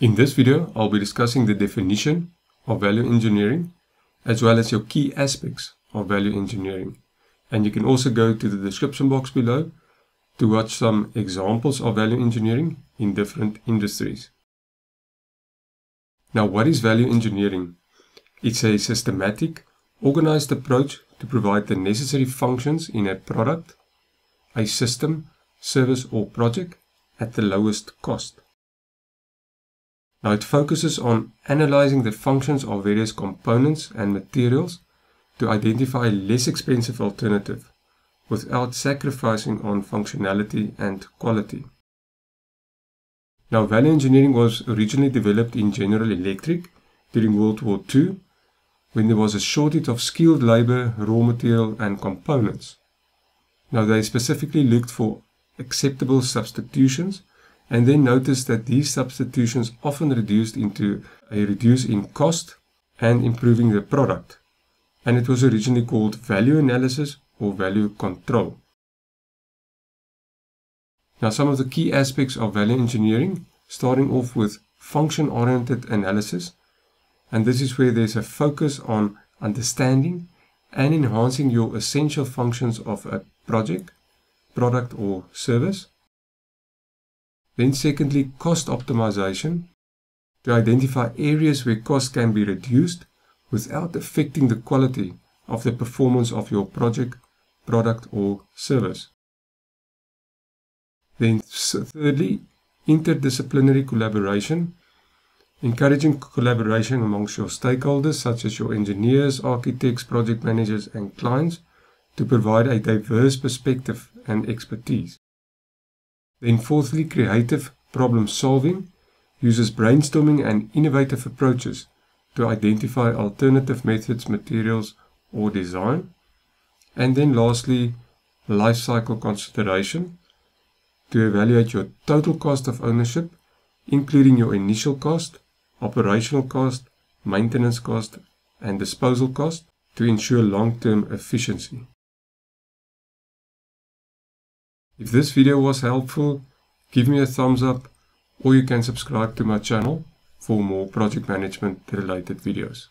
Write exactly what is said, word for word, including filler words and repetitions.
In this video, I'll be discussing the definition of value engineering, as well as your key aspects of value engineering. And you can also go to the description box below to watch some examples of value engineering in different industries. Now, what is value engineering? It's a systematic, organized approach to provide the necessary functions in a product, a system, service or project at the lowest cost. Now, it focuses on analyzing the functions of various components and materials to identify a less expensive alternative without sacrificing on functionality and quality. Now, value engineering was originally developed in General Electric during World War Two, when there was a shortage of skilled labor, raw material and components. Now, they specifically looked for acceptable substitutions and then noticed that these substitutions often reduced into a reduce in cost and improving the product. And it was originally called value analysis or value control. Now, some of the key aspects of value engineering, starting off with function-oriented analysis. And this is where there's a focus on understanding and enhancing your essential functions of a project, product or service. Then secondly, cost optimization, to identify areas where cost can be reduced without affecting the quality of the performance of your project, product or service. Then thirdly, interdisciplinary collaboration, encouraging collaboration amongst your stakeholders such as your engineers, architects, project managers and clients to provide a diverse perspective and expertise. Then fourthly, creative problem solving uses brainstorming and innovative approaches to identify alternative methods, materials or design. And then lastly, life cycle consideration to evaluate your total cost of ownership, including your initial cost, operational cost, maintenance cost and disposal cost to ensure long-term efficiency. If this video was helpful, give me a thumbs up, or you can subscribe to my channel for more project management related videos.